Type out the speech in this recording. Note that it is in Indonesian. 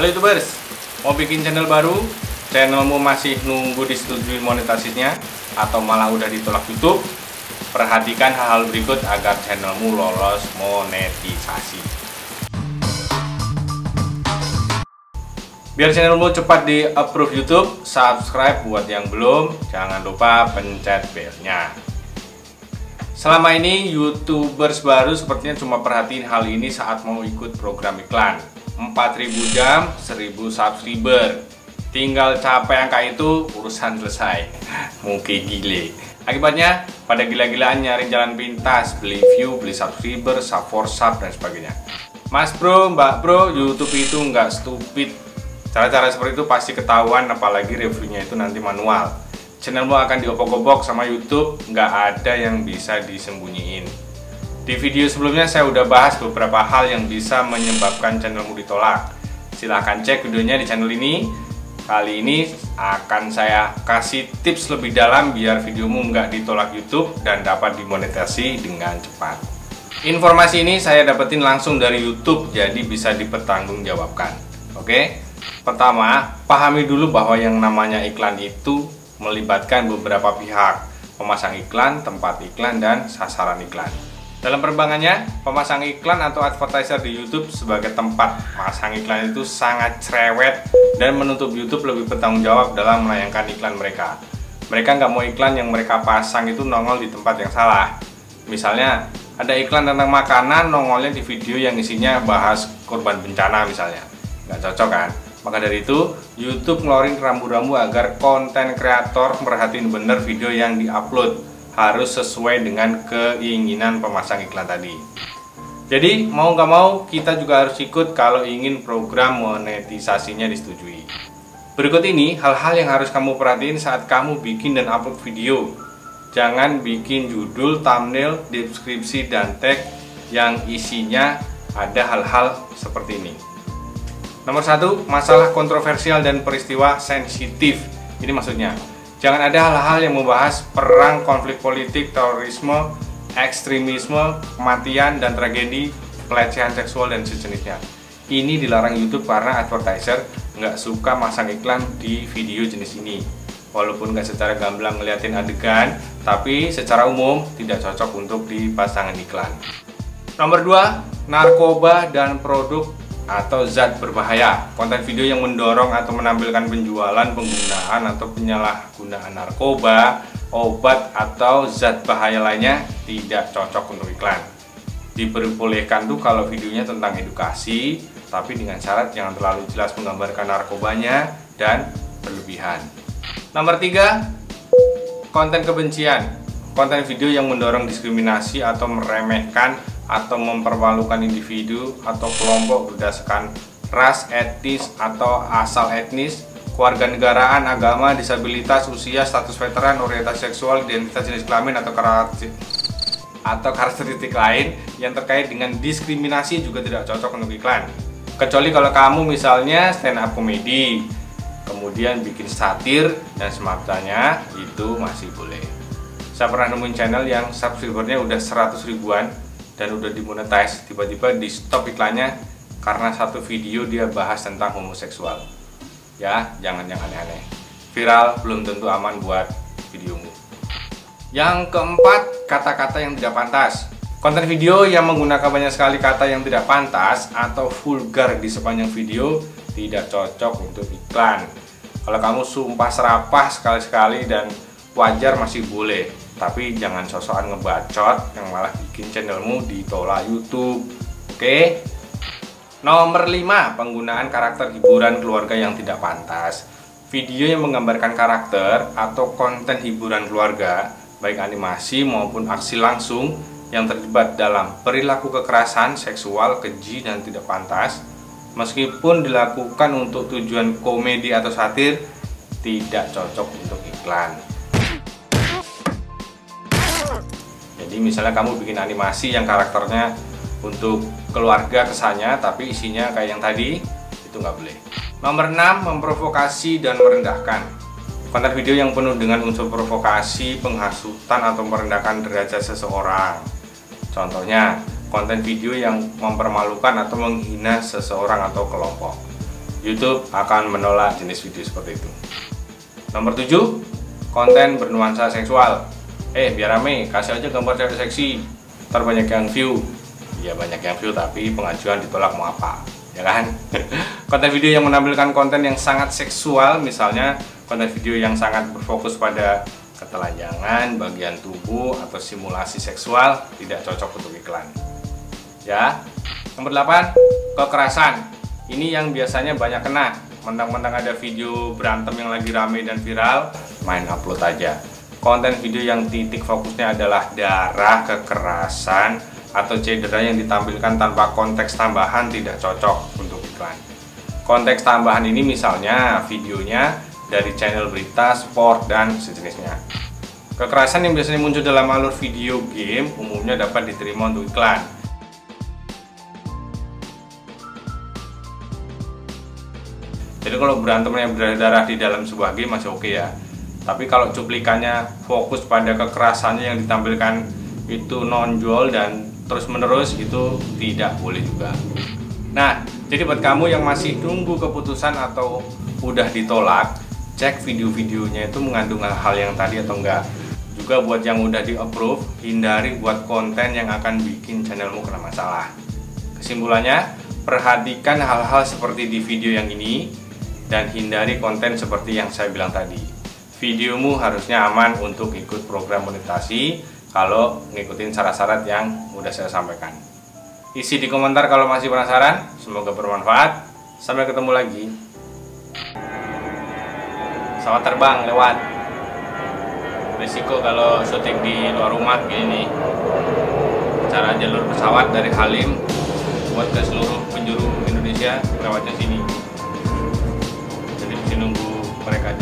Halo YouTubers, mau bikin channel baru? Channelmu masih nunggu disetujui monetisasinya atau malah udah ditolak YouTube? Perhatikan hal-hal berikut agar channelmu lolos monetisasi. Biar channelmu cepat di approve YouTube, subscribe buat yang belum, jangan lupa pencet belnya. Selama ini YouTubers baru sepertinya cuma perhatiin hal ini saat mau ikut program iklan. 4000 jam, 1000 subscriber. Tinggal capai angka itu, urusan selesai. Mungkin gile. Akibatnya, pada gila-gilaan nyari jalan pintas, beli view, beli subscriber, sub for sub, dan sebagainya. Mas bro, mbak bro, YouTube itu nggak stupid. Cara-cara seperti itu pasti ketahuan, apalagi reviewnya itu nanti manual. Channelmu akan diopok-opok sama YouTube, nggak ada yang bisa disembunyiin. Di video sebelumnya saya udah bahas beberapa hal yang bisa menyebabkan channelmu ditolak. Silahkan cek videonya di channel ini. Kali ini akan saya kasih tips lebih dalam biar videomu nggak ditolak YouTube dan dapat dimonetisasi dengan cepat. Informasi ini saya dapetin langsung dari YouTube, jadi bisa dipertanggungjawabkan. Oke? Pertama, pahami dulu bahwa yang namanya iklan itu melibatkan beberapa pihak. Pemasang iklan, tempat iklan, dan sasaran iklan. Dalam perkembangannya, pemasang iklan atau advertiser di YouTube sebagai tempat pasang iklan itu sangat cerewet dan menuntut YouTube lebih bertanggung jawab dalam melayangkan iklan mereka. Mereka nggak mau iklan yang mereka pasang itu nongol di tempat yang salah. Misalnya, ada iklan tentang makanan nongolnya di video yang isinya bahas korban bencana misalnya. Nggak cocok kan? Maka dari itu, YouTube ngeluarin rambu-rambu agar konten kreator merhatiin bener video yang diupload. Harus sesuai dengan keinginan pemasang iklan tadi. Jadi mau nggak mau kita juga harus ikut kalau ingin program monetisasinya disetujui. Berikut ini hal-hal yang harus kamu perhatiin saat kamu bikin dan upload video. Jangan bikin judul, thumbnail, deskripsi, dan tag yang isinya ada hal-hal seperti ini. Nomor satu, masalah kontroversial dan peristiwa sensitif. Ini maksudnya jangan ada hal-hal yang membahas perang, konflik politik, terorisme, ekstremisme, kematian, dan tragedi, pelecehan seksual, dan sejenisnya. Ini dilarang YouTube karena advertiser nggak suka masang iklan di video jenis ini. Walaupun nggak secara gamblang ngeliatin adegan, tapi secara umum tidak cocok untuk dipasangan iklan. Nomor 2, narkoba dan produk atau zat berbahaya. Konten video yang mendorong atau menampilkan penjualan, penggunaan, atau penyalahgunaan narkoba, obat, atau zat bahaya lainnya tidak cocok untuk iklan. Diperbolehkan tuh kalau videonya tentang edukasi, tapi dengan syarat jangan terlalu jelas menggambarkan narkobanya dan berlebihan. Nomor 3, konten kebencian. Konten video yang mendorong diskriminasi atau meremehkan atau mempermalukan individu atau kelompok berdasarkan ras, etnis, atau asal etnis, kewarganegaraan, agama, disabilitas, usia, status veteran, orientasi seksual, identitas jenis kelamin, atau karakteristik lain yang terkait dengan diskriminasi juga tidak cocok untuk iklan. Kecuali kalau kamu misalnya stand up comedy, kemudian bikin satir dan semacamnya, itu masih boleh. Saya pernah nemuin channel yang subscribernya udah 100 ribuan dan udah dimonetize, tiba-tiba di stop iklannya karena satu video dia bahas tentang homoseksual. Ya, jangan yang aneh-aneh. Viral belum tentu aman buat videomu. Yang keempat, kata-kata yang tidak pantas. Konten video yang menggunakan banyak sekali kata yang tidak pantas atau vulgar di sepanjang video tidak cocok untuk iklan. Kalau kamu sumpah serapah sekali-sekali dan wajar masih boleh. Tapi jangan sosokan ngebacot yang malah bikin channelmu ditolak YouTube. Oke? Nomor 5, penggunaan karakter hiburan keluarga yang tidak pantas. Video yang menggambarkan karakter atau konten hiburan keluarga, baik animasi maupun aksi langsung, yang terlibat dalam perilaku kekerasan, seksual, keji, dan tidak pantas, meskipun dilakukan untuk tujuan komedi atau satir, tidak cocok untuk iklan. Jadi misalnya kamu bikin animasi yang karakternya untuk keluarga kesannya, tapi isinya kayak yang tadi, itu nggak boleh. Nomor 6, memprovokasi dan merendahkan. Konten video yang penuh dengan unsur provokasi, penghasutan, atau merendahkan derajat seseorang. Contohnya, konten video yang mempermalukan atau menghina seseorang atau kelompok. YouTube akan menolak jenis video seperti itu. Nomor 7, konten bernuansa seksual. Biar rame, kasih aja gambar cewek seksi, ntar banyak yang view. Ya banyak yang view, tapi pengajuan ditolak mau apa, ya kan? Konten video yang menampilkan konten yang sangat seksual, misalnya konten video yang sangat berfokus pada ketelanjangan bagian tubuh atau simulasi seksual, tidak cocok untuk iklan, ya. Nomor 8, kekerasan. Ini yang biasanya banyak kena, mentang-mentang ada video berantem yang lagi rame dan viral, main upload aja konten video yang titik fokusnya adalah darah, kekerasan, atau cedera yang ditampilkan tanpa konteks tambahan, tidak cocok untuk iklan. Konteks tambahan ini misalnya videonya dari channel berita, sport, dan sejenisnya. Kekerasan yang biasanya muncul dalam alur video game umumnya dapat diterima untuk iklan. Jadi kalau berantemnya berdarah di dalam sebuah game masih oke ya. Tapi kalau cuplikannya fokus pada kekerasannya yang ditampilkan itu nonjol dan terus-menerus, itu tidak boleh juga. Nah, jadi buat kamu yang masih nunggu keputusan atau udah ditolak, cek video-videonya itu mengandung hal-hal yang tadi atau enggak. Juga buat yang udah di approve, hindari buat konten yang akan bikin channelmu kena masalah. Kesimpulannya, perhatikan hal-hal seperti di video yang ini dan hindari konten seperti yang saya bilang tadi. Videomu harusnya aman untuk ikut program monetisasi kalau ngikutin syarat-syarat yang udah saya sampaikan. Isi di komentar kalau masih penasaran. Semoga bermanfaat. Sampai ketemu lagi. Pesawat terbang lewat, risiko kalau syuting di luar rumah gini nih. Cara jalur pesawat dari Halim buat ke seluruh penjuru Indonesia lewatnya sini, jadi mesti nunggu mereka